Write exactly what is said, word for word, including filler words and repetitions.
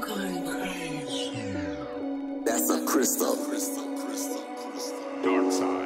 I'm going crazy. That's a crystal. Dark side.